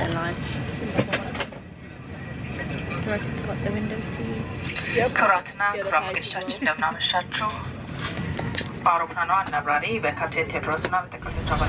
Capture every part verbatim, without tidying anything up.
their lives. Loretta's got the window seat. Yep. Karatna, Karatna, Shachin, Navna, Shachu, Barokana, Nabrari, Bekate, Rosana, the Katisava.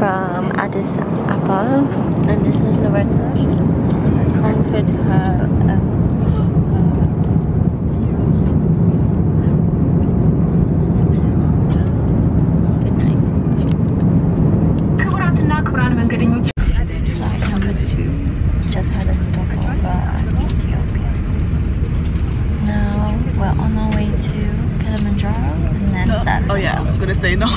From Addis Ababa, and this is Loretta. She's transferred her um, good night. Flight number two just had a stopover at Ethiopia. Now we're on our way to Kilimanjaro, and then no. Zanzibar. Oh yeah, I was gonna say no.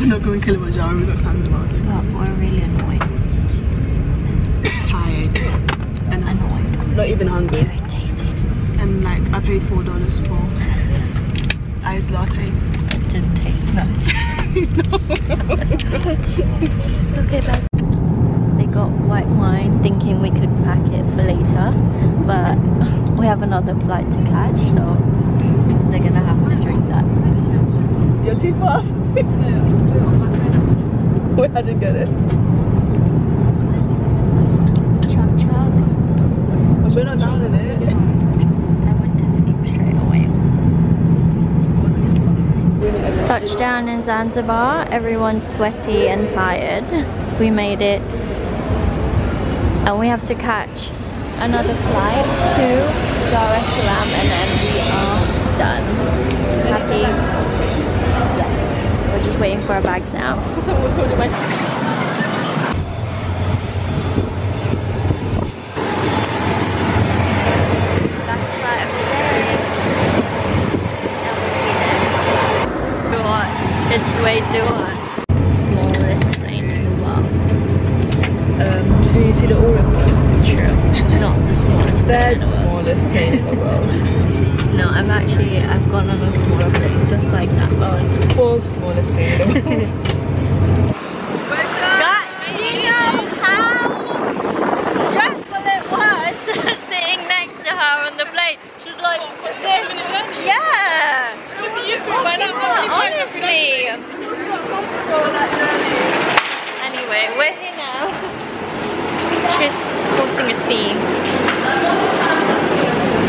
We're not going to Kilimanjaro, we're not climbing the mountain. But we're really annoyed. Tired. And annoyed. Not even hungry. Irritated. And like, I paid four dollars for iced latte. It didn't taste nice. No. Okay, bye. They got white wine thinking we could pack it for later. But we have another flight to catch, so they're going to have to drink that. You're too fast. Wait, I didn't get it. Chug chug. We're not down in it. I went to sleep straight away. Touchdown in Zanzibar. Everyone's sweaty and tired. We made it. And we have to catch another flight to Dar es Salaam, and then we are done. Happy. We're just waiting for our bags now. Someone was holding my That's flight of the day. Now we've seen it. Too hot. It's way too hot. Smallest plane in the world. Um, do you see the Aurora? True. Not the smallest plane in the world. Smallest plane in the world. No, I'm actually, I've gone on a smaller plane just like that one. Fourth smallest plane in the world. Guys, do you know how stressful it was sitting next to her on the plane? She's like, this, yeah. She should be used to it by now. Honestly. Anyway, we're here now. She's forcing a scene.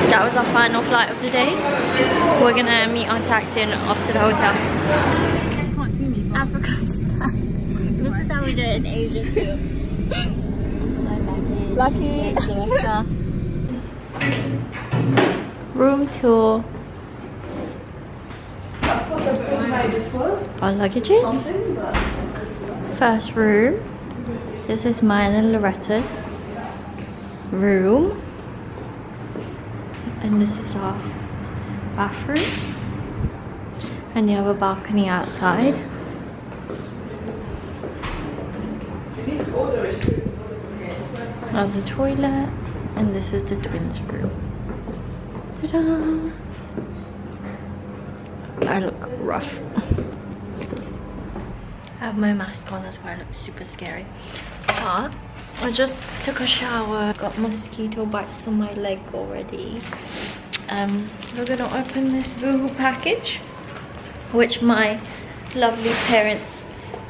That was our final flight of the day. We're gonna meet our taxi and off to the hotel. I can't see me. Africa's time. This is how we do it in Asia too. Lucky. Room tour. Our luggages. First room. This is mine and Loretta's room. And this is our bathroom, and you have a balcony outside. Now the toilet, and this is the twins' room. Ta-da! I look rough. I have my mask on, that's why I look super scary. But I just took a shower. Got mosquito bites on my leg already. Um, we're gonna open this boohoo package, which my lovely parents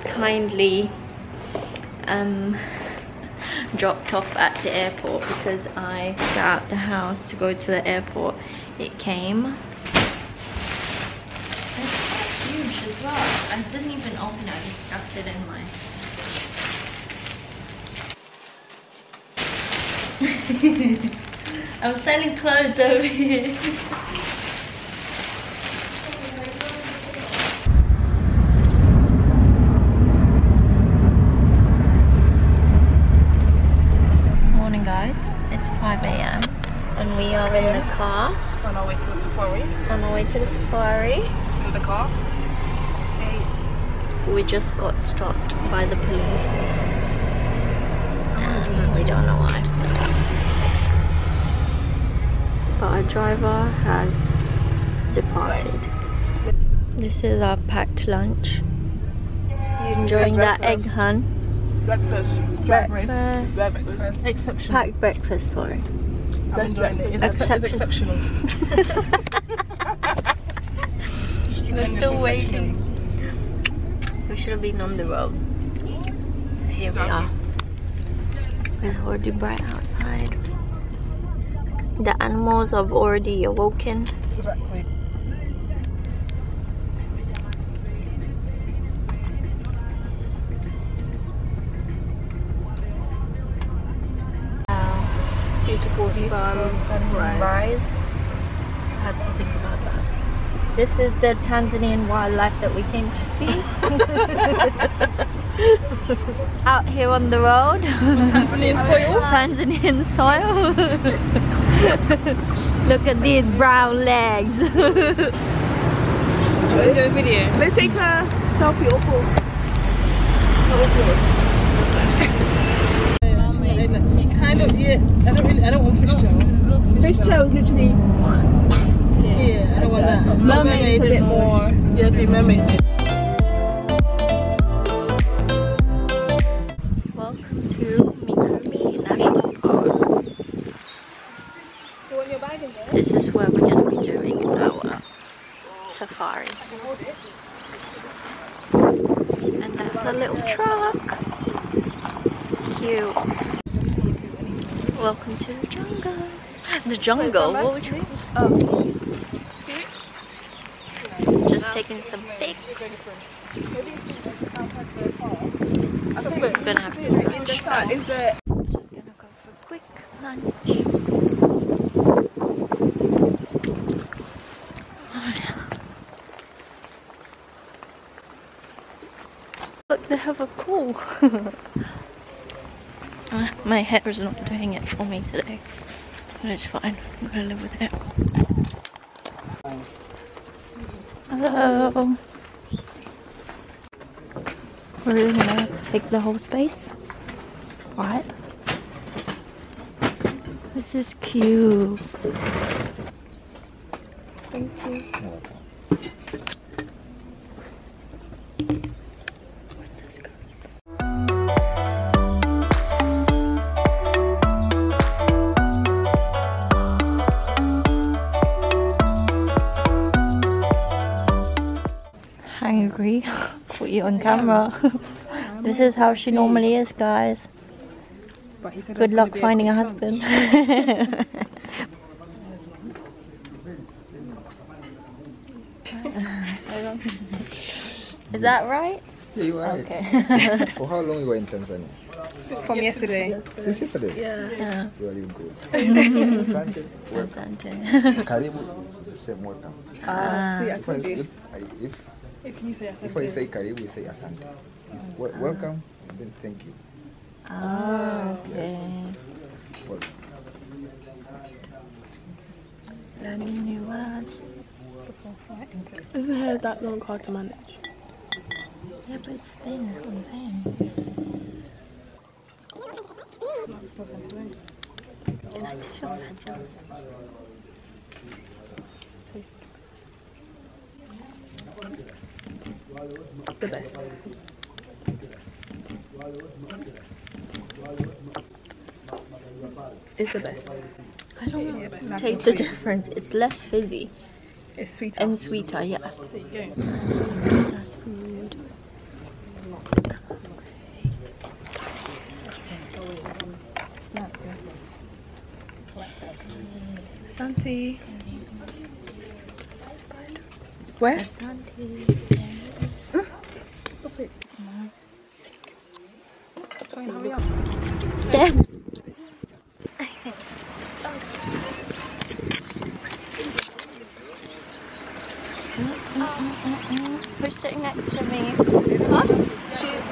kindly um, dropped off at the airport because I got out the house to go to the airport. It came. It's quite huge as well. I didn't even open it, I just stuffed it in my... I'm selling clothes over here. Morning, guys. It's five A M and we are in the car. On our way to the safari. On our way to the safari. In the car. Hey. we just got stopped by the police. Um, we don't know why. But our driver has departed. This is our packed lunch. You enjoying that egg, hun? Breakfast. Breakfast. Breakfast. Exceptional. Packed breakfast, sorry. I'm enjoying it. It's exceptional. We're still waiting. We should have been on the road. Here we are. It's already bright outside. The animals have already awoken. Exactly. Wow. Beautiful, Beautiful sunrise. Sun I had to think about that. This is the Tanzanian wildlife that we came to see. Out here on the road. Tanzanian soil. Tanzanian soil. Look at these brown legs. Let's do a video. Let's take a selfie or pause. Kind of, yeah. I don't really, I don't want fish tail. Fish tail is literally. Yeah, I don't want that. Mermaids, mermaids a bit more. Yeah, okay, mermaids. Welcome to Mikumi National Park. You want your bag in there? This is where we're going to be doing our safari. And that's a little truck. Cute. Welcome to the jungle. The jungle? What would you oh. Taking some pics. We're gonna have some lunch. Just gonna go for a quick lunch. Oh, yeah. Look, they have a pool. uh, my hair is not doing it for me today, but it's fine. I'm gonna live with it. Hello. We're gonna take the whole space. What? This is cute. Thank you. On camera. This is how she normally is, guys. But he said good luck finding a husband. Is that right? Yeah, you are right. Okay. For how long you were in Tanzania? From yesterday. Since yesterday? Yeah. yeah. You are doing good. Asante. Asante. Karibu. Same welcome. Ah. If, if, if If you say asante. Before you say karibu, you say asante. You say, well, welcome and then thank you. Ah, yes. Okay. Welcome. Learning new words. Isn't hair that long hard to manage? Yeah, but it's thin, that's what I'm saying. Can I touch your hand? Please. The best. It's the best. I don't know. Yeah, taste the difference. It's less fizzy. It's sweeter. And sweeter, yeah. That's food. Santi. Where? Santi. Step. Who's sitting next to me? Huh? Cheese.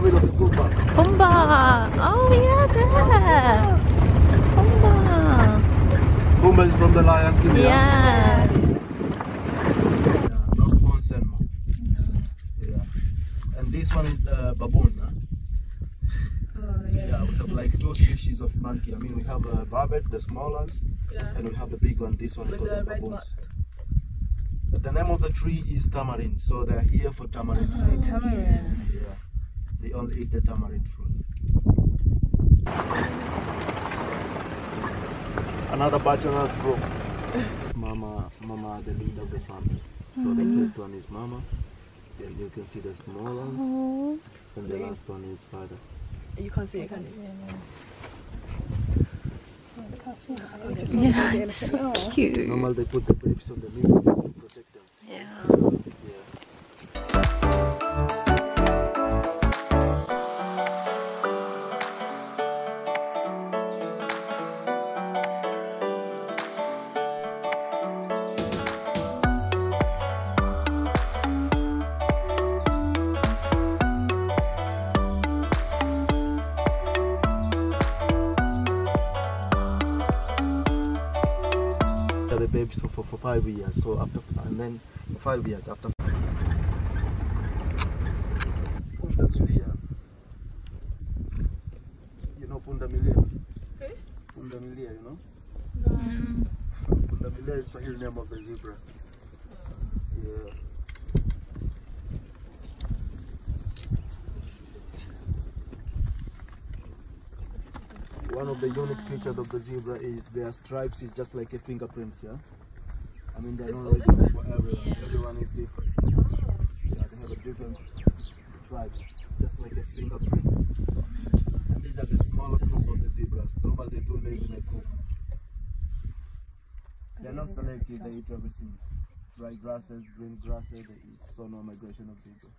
family of Pumba. Pumba! Oh yeah, there! Pumba! Pumba is from the Lion King. Yeah! Yeah. And this one is the baboon. Huh? Oh, yeah. Yeah, we have like two species of monkey. I mean, we have a barbet, the small ones, yeah, and we have the big one. This one is called the baboons. The name of the tree is tamarind, so they are here for tamarind oh, fruit. Tamarind. Yeah, they only eat the tamarind fruit. Another bachelor's group. Mama, Mama, the leader of the family. So mm-hmm. the first one is Mama, then you can see the small ones, oh. and the last one is Father. You can't see it, can you? Yeah, it's so cute. Normally they put the babes on the milk to protect them. Yeah. The babes for, for five years, so after and then five years after. Pundamilia. You know Pundamilia? Okay. Pundamilia, you know? No. Mm. Pundamilia is the Swahili name of the zebra. Yeah. One of the unique features of the zebra is their stripes is just like a fingerprints, yeah? I mean, they're not regular for everyone. Yeah. Everyone is different. Yeah, they have a different stripes, just like a fingerprints. And these are the smaller group of the zebras. Normally they do live in a group. They're not selective, they eat everything. Dry grasses, green grasses, they eat. So no migration of zebra.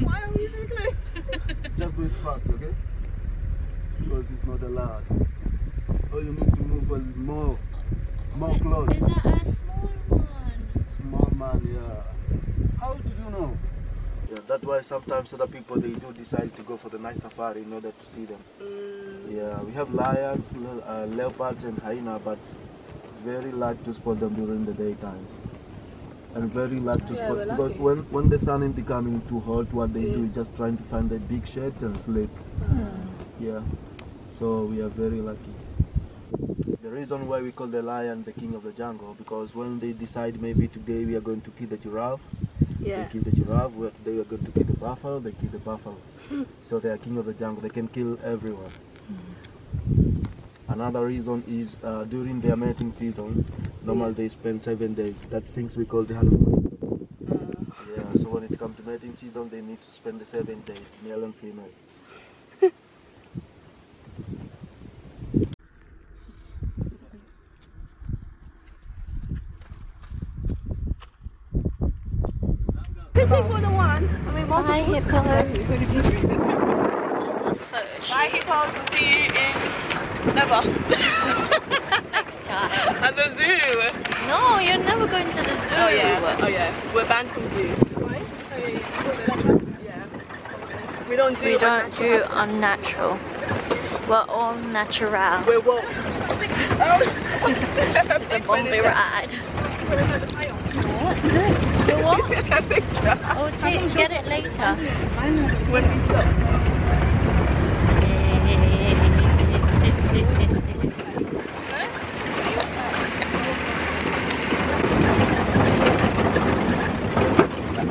Why are we so close? Just do it fast, okay? Because it's not allowed. Oh, you need to move more, more close. Is that a small one? Small man, yeah. How did you know? Yeah, that's why sometimes other people they do decide to go for the night safari in order to see them. Mm. Yeah, we have lions, le uh, leopards, and hyena, but very hard to spot them during the daytime. And very hard to yeah, spot because when, when the sun is becoming too hot, what they yeah. do is just trying to find a big shed and sleep. Mm. Yeah, so we are very lucky. The reason why we call the lion the king of the jungle because when they decide maybe today we are going to kill the giraffe, yeah. they kill the giraffe. Well, today we are going to kill the buffalo, they kill the buffalo. So they are king of the jungle. They can kill everyone. Mm. Another reason is uh, during their mating season. Normally they spend seven days. That's things we call the honeymoon. Uh, yeah, so when it comes to mating season, they need to spend the seven days, male and female. Pretty for the one. I mean, most Bye, hippos. Bye, hippos. We'll see you in Never. At the zoo? No, you're never going to the zoo. Oh yeah, oh yeah. We're banned from zoos. Why? Yeah. We don't do We don't do unnatural. We're all natural. We're what? The Bombay ride. What? No. What? Oh, dear. Get it later. When we stop.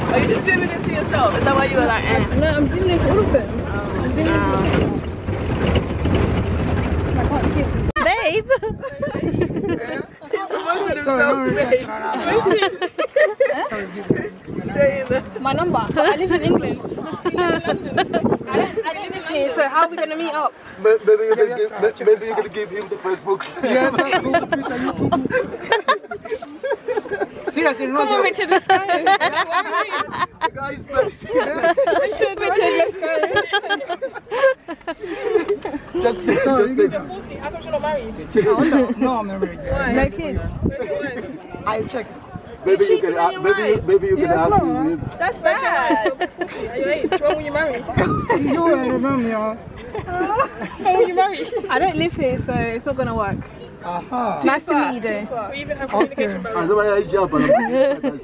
Are you just doing it to yourself? Is that why you were like, eh? No, I'm doing it to all of them. Oh. I'm doing it to all of them. I can't see it. Babe! He promoted himself to me. Straight in there. My number. I live in England. I live in London. I live in here, so how are we going to meet up? Maybe you're going yeah, yes, to give, you give him the first book. Yeah, seriously, no. Come on, Richard, let's go. The guy is very serious. Richard, Richard, let's go. Just take no, it. You're forty. How come you're not married? No, no, I'm not married. Why? No kids. I'll check. Maybe you, can, uh, maybe, maybe you yeah, can ask me. Right? That's bad. What's wrong when you marry? You know what I remember, y'all. What's wrong when you marry? I don't live here, so it's not going to work. Aha. Nice to meet you, though. We even have communication barriers. Okay.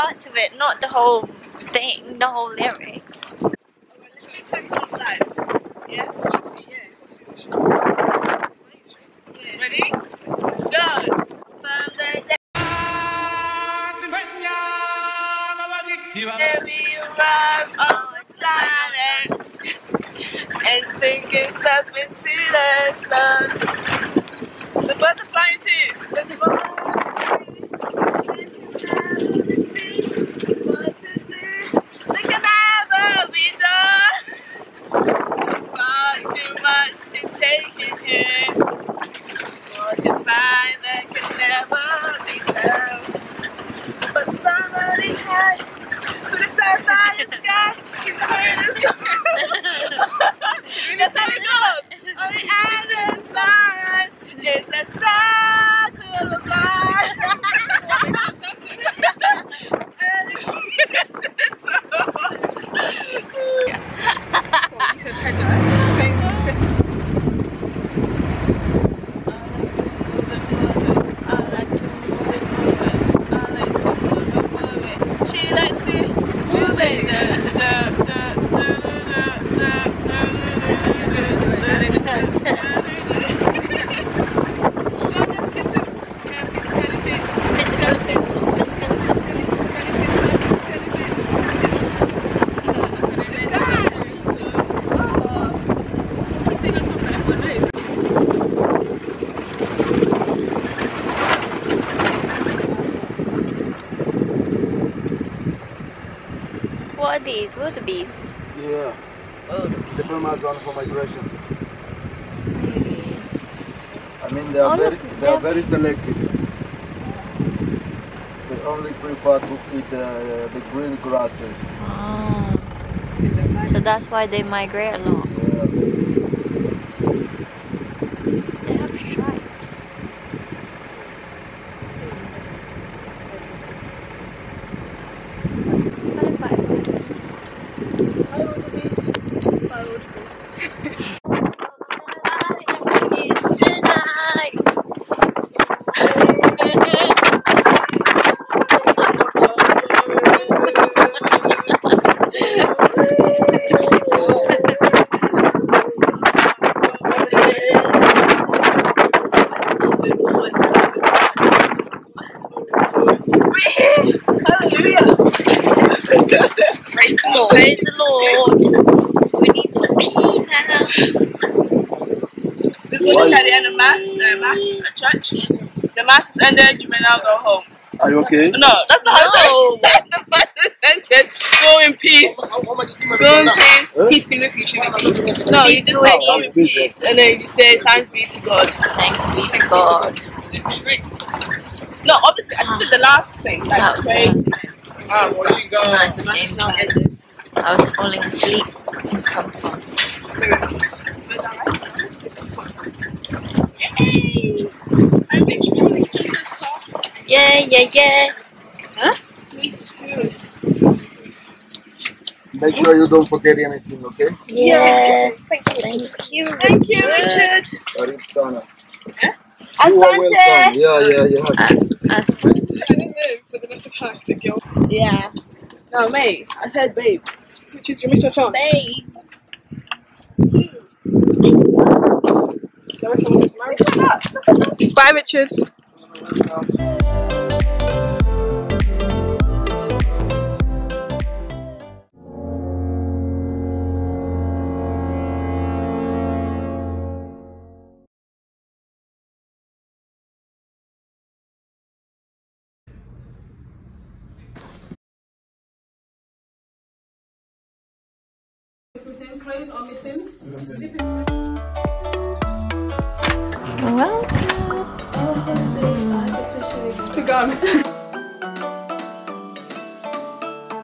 Of it, not the whole thing, the whole lyrics. Oh, yeah. Ready? Go! There we arrive on the planet and think it's up into the sun. The birds are flying too. There's one. Wildebeest. Yeah. Wildebeest. They from Amazon for migration. I mean, they are very, they are very selective. They only prefer to eat uh, the green grasses. Ah. So that's why they migrate a lot. Yeah. They have Praise the Lord. We need to pee now. Before this at the end of mass, the mass at church, the mass is ended. You may now go home. Are you okay? No, that's not how no. It's the mass is ended. Go in peace. Go in peace. Huh? Peace be with you. No, you just say go in peace, and then you say thanks be to God. Thanks be to God. No, obviously, I just said the last thing. Like praise. Ah, well, you go. Nice. The mass is now ended. I was falling asleep in some parts. Yay! I'm literally doing this talk. Yeah, yeah, yeah. Huh? Me too. Make sure you don't forget anything, okay? Yes. Yes. Thank you. Thank you, Richard. Richard. Donna. Huh? Asante. Yeah, yeah, yeah. Asante. I didn't know for the rest of her, did you? Yeah. No, mate. I said, babe. Richard, you missed your chance. Babe. There was someone who's married. Look at that. Look at that. Bye, Richard. Missing clothes are missing. Welcome. Our holiday is officially begun.